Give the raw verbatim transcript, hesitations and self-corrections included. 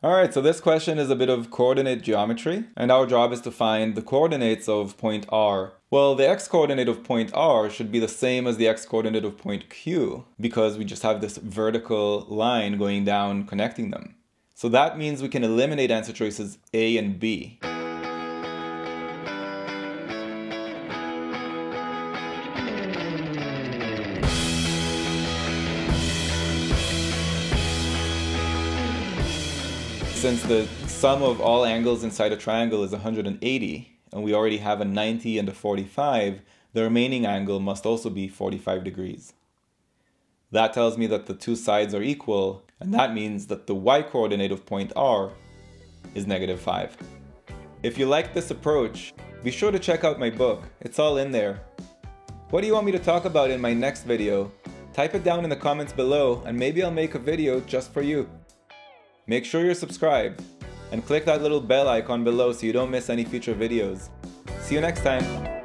All right, so this question is a bit of coordinate geometry, and our job is to find the coordinates of point R. Well, the x-coordinate of point R should be the same as the x-coordinate of point Q, because we just have this vertical line going down connecting them. So that means we can eliminate answer choices A and B. Since the sum of all angles inside a triangle is one hundred eighty, and we already have a ninety and a forty-five, the remaining angle must also be forty-five degrees. That tells me that the two sides are equal, and that means that the y-coordinate of point R is negative five. If you like this approach, be sure to check out my book. It's all in there. What do you want me to talk about in my next video? Type it down in the comments below, and maybe I'll make a video just for you. Make sure you're subscribed, and click that little bell icon below so you don't miss any future videos. See you next time!